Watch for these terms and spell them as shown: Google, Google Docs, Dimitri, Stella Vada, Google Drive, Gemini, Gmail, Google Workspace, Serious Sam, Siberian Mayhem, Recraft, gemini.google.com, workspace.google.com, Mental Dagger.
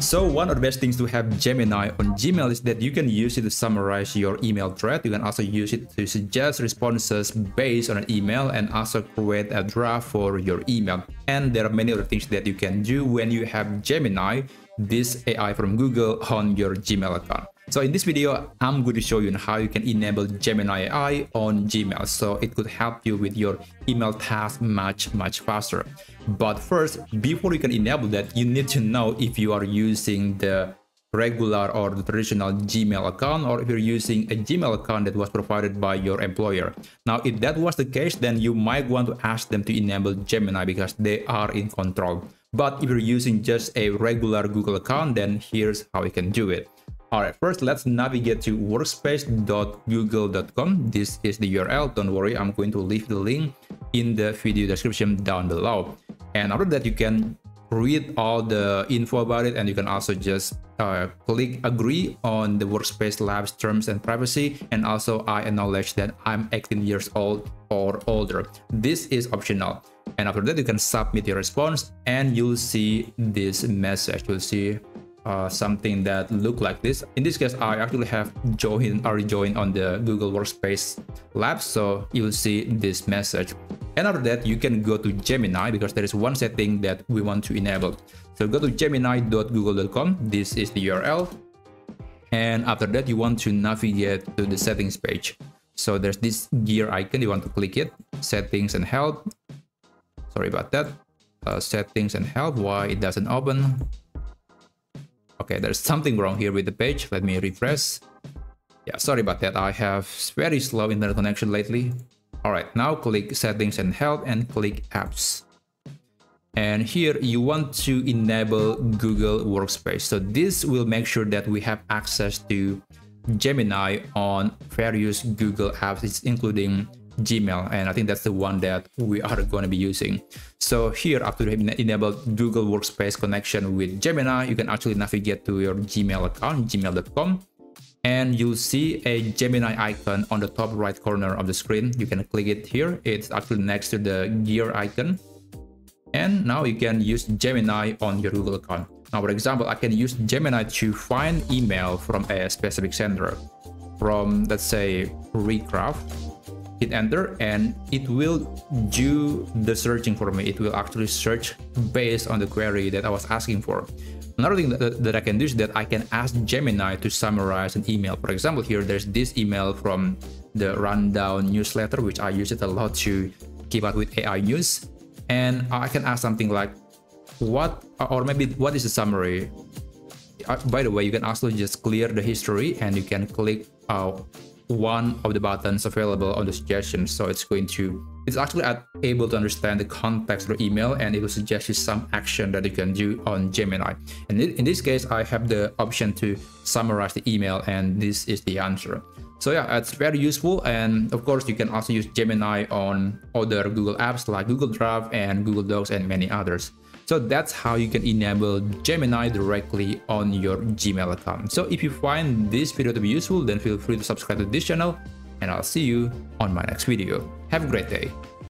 So one of the best things to have Gemini on Gmail is that you can use it to summarize your email thread. You can also use it to suggest responses based on an email and also create a draft for your email. And there are many other things that you can do when you have Gemini, this AI from Google, on your Gmail account. So in this video, I'm going to show you how you can enable Gemini AI on Gmail, so it could help you with your email task much faster. But first, before you can enable that, you need to know if you are using the regular or the traditional Gmail account, or if you're using a Gmail account that was provided by your employer. Now, if that was the case, then you might want to ask them to enable Gemini because they are in control. But if you're using just a regular Google account, then here's how you can do it. Alright, first let's navigate to workspace.google.com. This is the URL. Don't worry, I'm going to leave the link in the video description down below. And after that, you can read all the info about it, and you can also just click agree on the Workspace Labs terms and privacy. And also, I acknowledge that I'm 18 years old or older. This is optional. And after that, you can submit your response, and you'll see this message. You'll see something that look like this. In this case, I actually have already joined on the Google Workspace Labs, so you'll see this message. And after that, you can go to Gemini because there is one setting that we want to enable. So go to gemini.google.com. This is the URL. And after that, you want to navigate to the settings page. So there's this gear icon. You want to click it. Settings and help. Sorry about that. Settings and help. Why it doesn't open? Okay, there's something wrong here with the page. Let me refresh. Yeah, sorry about that. I have very slow internet connection lately. All right, now click settings and help and click apps. And here you want to enable Google Workspace. So this will make sure that we have access to Gemini on various Google apps, including Gmail, and I think that's the one that we are going to be using. So here, after you have enabled Google Workspace connection with Gemini, you can actually navigate to your Gmail account, gmail.com, and you'll see a Gemini icon on the top right corner of the screen. You can click it here. It's actually next to the gear icon. And now you can use Gemini on your Google account. Now, for example, I can use Gemini to find email from a specific sender, from, let's say, Recraft. Hit enter, and it will do the searching for me. It will actually search based on the query that I was asking for. Another thing that I can do is that I can ask Gemini to summarize an email. For example, here there's this email from the Rundown newsletter, which I use it a lot to keep up with AI news. And I can ask something like, what is the summary? By the way, you can also just clear the history, and you can click out one of the buttons available on the suggestions, so it's actually able to understand the context of the email, and it will suggest you some action that you can do on Gemini. And in this case, I have the option to summarize the email, and this is the answer. So yeah, it's very useful. And of course, you can also use Gemini on other Google apps like Google Drive and Google Docs and many others. So that's how you can enable Gemini directly on your Gmail account. So if you find this video to be useful, then feel free to subscribe to this channel, and I'll see you on my next video. Have a great day.